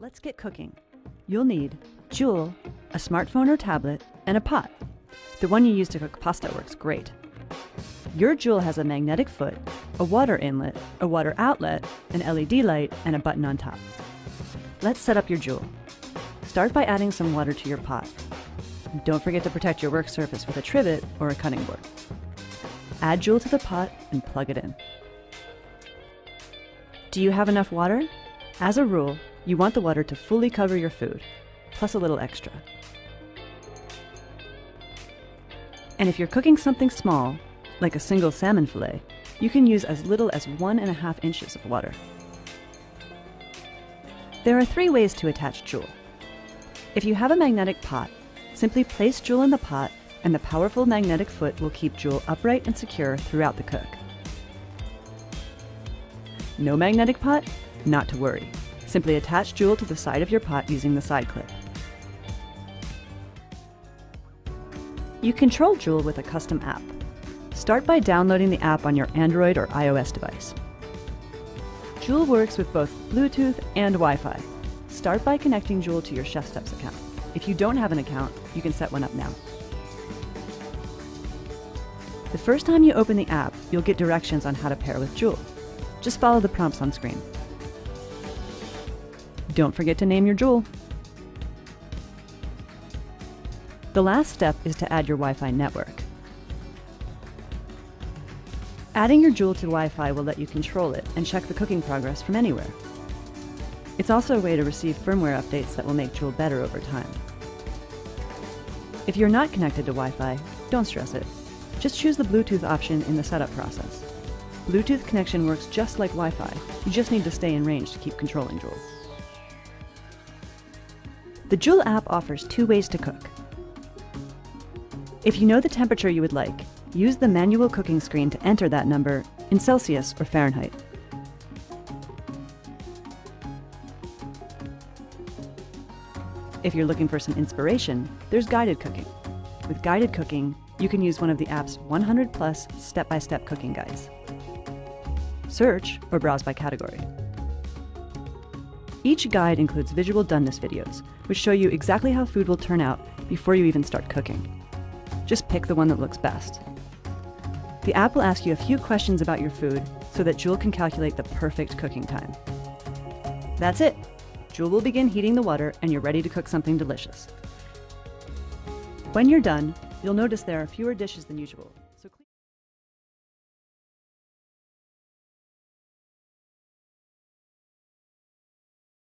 Let's get cooking. You'll need Joule, a smartphone or tablet, and a pot. The one you use to cook pasta works great. Your Joule has a magnetic foot, a water inlet, a water outlet, an LED light, and a button on top. Let's set up your Joule. Start by adding some water to your pot. Don't forget to protect your work surface with a trivet or a cutting board. Add Joule to the pot and plug it in. Do you have enough water? As a rule, you want the water to fully cover your food, plus a little extra. And if you're cooking something small, like a single salmon fillet, you can use as little as 1.5 inches of water. There are 3 ways to attach Joule. If you have a magnetic pot, simply place Joule in the pot and the powerful magnetic foot will keep Joule upright and secure throughout the cook. No magnetic pot? Not to worry. Simply attach Joule to the side of your pot using the side clip. You control Joule with a custom app. Start by downloading the app on your Android or iOS device. Joule works with both Bluetooth and Wi-Fi. Start by connecting Joule to your ChefSteps account. If you don't have an account, you can set one up now. The first time you open the app, you'll get directions on how to pair with Joule. Just follow the prompts on screen. Don't forget to name your Joule. The last step is to add your Wi-Fi network. Adding your Joule to Wi-Fi will let you control it and check the cooking progress from anywhere. It's also a way to receive firmware updates that will make Joule better over time. If you're not connected to Wi-Fi, don't stress it. Just choose the Bluetooth option in the setup process. Bluetooth connection works just like Wi-Fi. You just need to stay in range to keep controlling Joule. The Joule app offers 2 ways to cook. If you know the temperature you would like, use the manual cooking screen to enter that number in Celsius or Fahrenheit. If you're looking for some inspiration, there's guided cooking. With guided cooking, you can use one of the app's 100+ step-by-step cooking guides. Search or browse by category. Each guide includes visual doneness videos, which show you exactly how food will turn out before you even start cooking. Just pick the one that looks best. The app will ask you a few questions about your food so that Joule can calculate the perfect cooking time. That's it. Joule will begin heating the water and you're ready to cook something delicious. When you're done, you'll notice there are fewer dishes than usual.